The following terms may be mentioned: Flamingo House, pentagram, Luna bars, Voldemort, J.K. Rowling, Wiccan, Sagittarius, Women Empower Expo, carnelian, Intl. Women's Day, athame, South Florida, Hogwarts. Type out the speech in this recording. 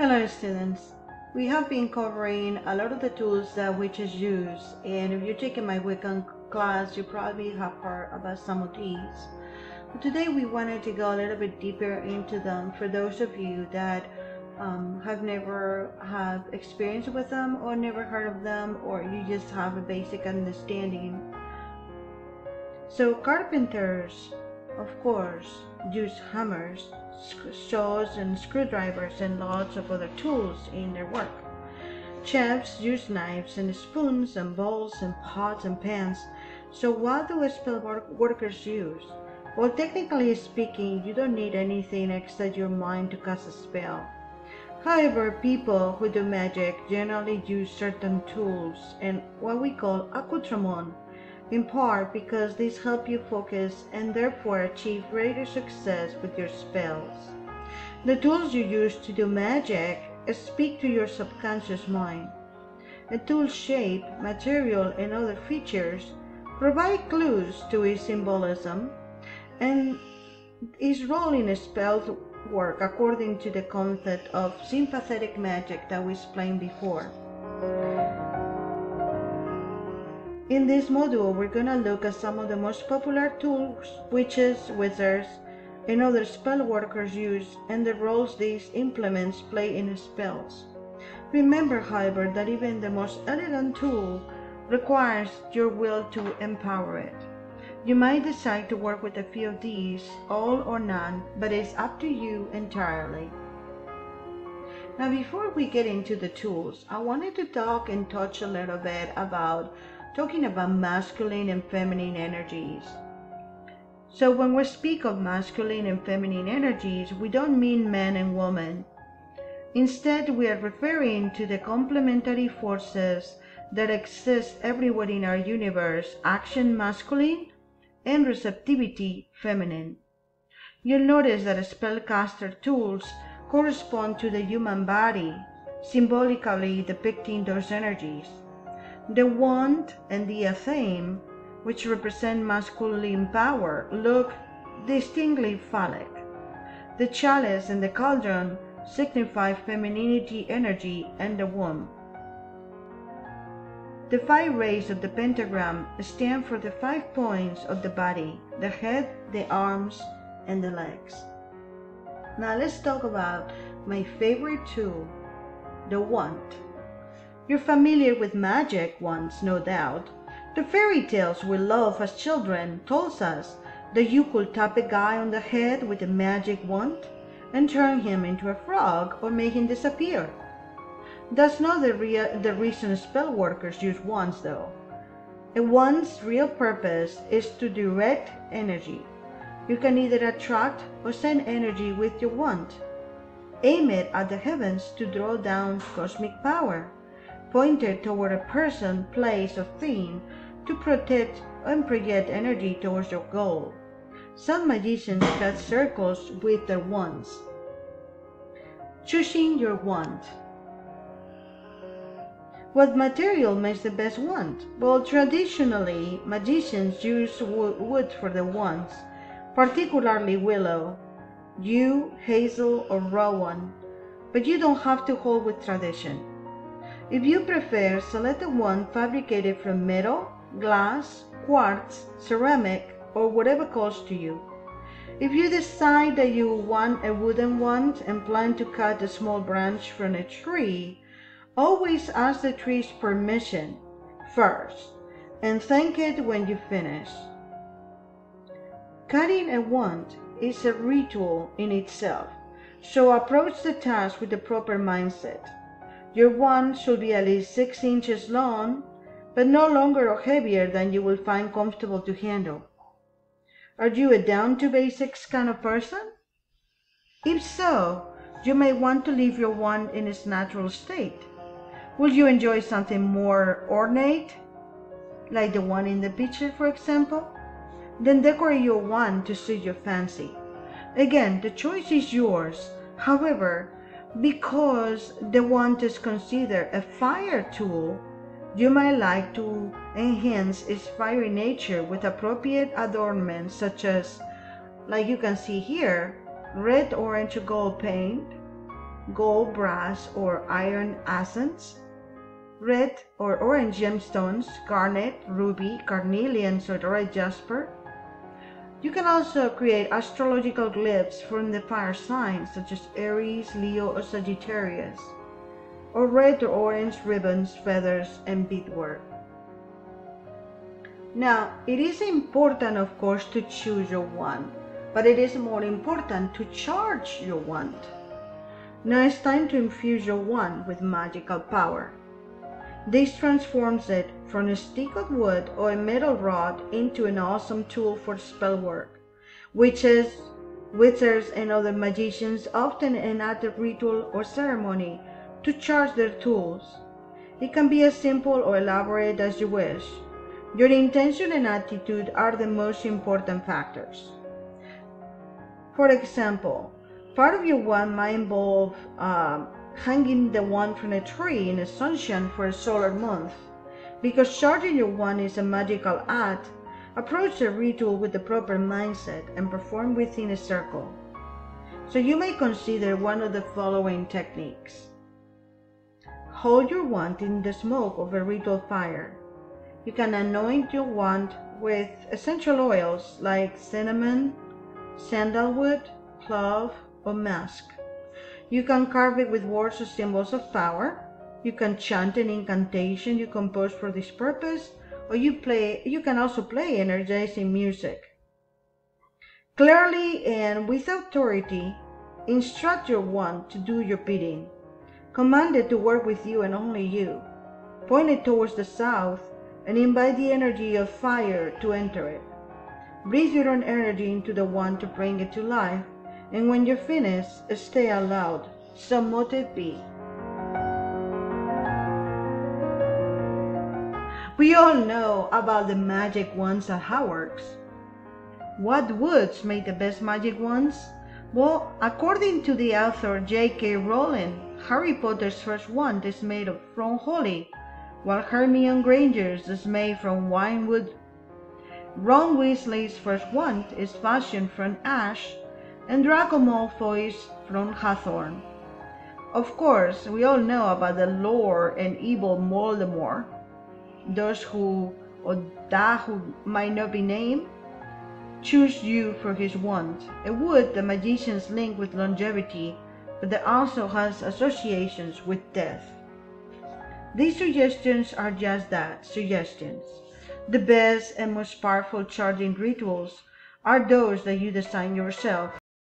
Hello students, we have been covering a lot of the tools that witches use, and if you're taking my Wiccan class you probably have heard about some of these, but today we wanted to go a little bit deeper into them for those of you that have never had experience with them or never heard of them, or you just have a basic understanding. So carpenters, of course, use hammers, saws and screwdrivers and lots of other tools in their work. Chefs use knives and spoons and bowls and pots and pans. So what do spell workers use? Well, technically speaking, you don't need anything except your mind to cast a spell. However, people who do magic generally use certain tools and what we call accoutrements, in part because these help you focus and therefore achieve greater success with your spells. The tools you use to do magic speak to your subconscious mind. The tool's shape, material, and other features provide clues to its symbolism and its role in spell work according to the concept of sympathetic magic that we explained before. In this module, we're going to look at some of the most popular tools witches, wizards, and other spell workers use and the roles these implements play in spells. Remember, however, that even the most elegant tool requires your will to empower it. You might decide to work with a few of these, all or none, but it's up to you entirely. Now, before we get into the tools, I wanted to talk and touch a little bit about masculine and feminine energies. So when we speak of masculine and feminine energies, we don't mean man and woman. Instead, we are referring to the complementary forces that exist everywhere in our universe: action masculine and receptivity feminine. You'll notice that spellcaster tools correspond to the human body, symbolically depicting those energies. The wand and the athame, which represent masculine power, look distinctly phallic. The chalice and the cauldron signify femininity energy and the womb. The five rays of the pentagram stand for the 5 points of the body: the head, the arms, and the legs. Now let's talk about my favorite tool, the wand. You're familiar with magic wands, no doubt. The fairy tales we love as children told us that you could tap a guy on the head with a magic wand and turn him into a frog or make him disappear. That's not the reason spell workers use wands, though. A wand's real purpose is to direct energy. You can either attract or send energy with your wand. Aim it at the heavens to draw down cosmic power, pointed toward a person, place, or thing to protect and project energy towards your goal. Some magicians cut circles with their wands. Choosing your wand. What material makes the best wand? Well, traditionally, magicians use wood for their wands, particularly willow, yew, hazel, or rowan, but you don't have to hold with tradition. If you prefer, select a wand fabricated from metal, glass, quartz, ceramic, or whatever calls to you. If you decide that you want a wooden wand and plan to cut a small branch from a tree, always ask the tree's permission first and thank it when you finish. Cutting a wand is a ritual in itself, so approach the task with the proper mindset. Your wand should be at least 6 inches long, but no longer or heavier than you will find comfortable to handle. Are you a down-to-basics kind of person? If so, you may want to leave your wand in its natural state. Would you enjoy something more ornate, like the one in the picture, for example? Then decorate your wand to suit your fancy. Again, the choice is yours. However, because the wand is considered a fire tool, you might like to enhance its fiery nature with appropriate adornments such as, like you can see here, red, orange, gold paint, gold, brass, or iron accents, red or orange gemstones, garnet, ruby, carnelian, sardonic jasper. You can also create astrological glyphs from the fire signs, such as Aries, Leo, or Sagittarius, or red or orange ribbons, feathers, and beadwork. Now, it is important, of course, to choose your wand, but it is more important to charge your wand. Now it's time to infuse your wand with magical power. This transforms it from a stick of wood or a metal rod into an awesome tool for spellwork, which is wizards and other magicians often enact a ritual or ceremony to charge their tools. It can be as simple or elaborate as you wish. Your intention and attitude are the most important factors. For example, part of your wand might involve hanging the wand from a tree in a sunshine for a solar month. Because charging your wand is a magical act, approach the ritual with the proper mindset and perform within a circle. So you may consider one of the following techniques. Hold your wand in the smoke of a ritual fire. You can anoint your wand with essential oils like cinnamon, sandalwood, clove, or musk. You can carve it with words or symbols of power. You can chant an incantation you compose for this purpose, or you can also play energizing music. Clearly and with authority, instruct your wand to do your bidding. Command it to work with you and only you. Point it towards the south and invite the energy of fire to enter it. Breathe your own energy into the wand to bring it to life, and when you're finished, stay out loud, "So mote it be." We all know about the magic wands at Hogwarts. What woods make the best magic wands? Well, according to the author J.K. Rowling, Harry Potter's first wand is made from holly, while Hermione Granger's is made from winewood. Ron Weasley's first wand is fashioned from ash, and Draco Malfoy's from hawthorn. Of course, we all know about the lore and evil Voldemort. Those who, or that who might not be named, choose you for his wand, a wood the magicians link with longevity, but that also has associations with death. These suggestions are just that, suggestions. The best and most powerful charging rituals are those that you design yourself